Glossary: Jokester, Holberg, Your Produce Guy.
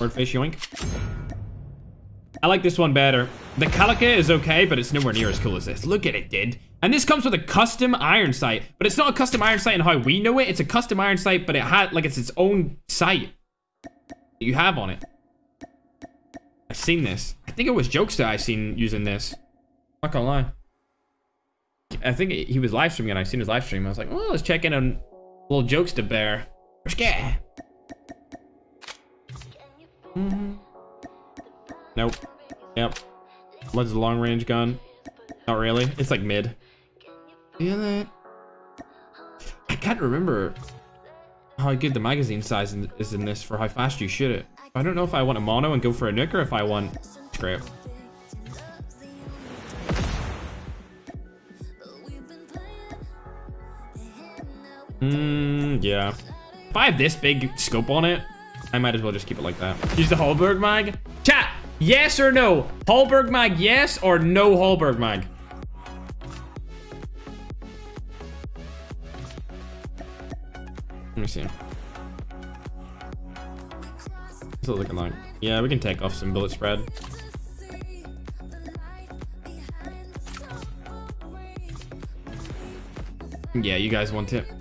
awkward fish, yoink. I like this one better. The Kalika is okay, but it's nowhere near as cool as this. Look at it, dude. And this comes with a custom iron sight, but it's not a custom iron sight in how we know it. It's a custom iron sight, but it had, like, it's its own sight that you have on it. I've seen this. I think it was Jokester I seen using this. Not gonna lie. I think he was live streaming and I seen his live stream. I was like, well, let's check in on little Jokester bear. Nope. Yep. What's the long range gun? Not really. It's like mid. Feel it. I can't remember how good the magazine size is in this for how fast you shoot it. I don't know if I want a mono and go for a nuke or if I want scrap. Yeah. If I have this big scope on it, I might as well just keep it like that. Use the Holberg mag. Chat, yes or no? Holberg mag, yes or no Holberg mag? Let me see. What's it looking like? Yeah, we can take off some bullet spread. Yeah, you guys want it.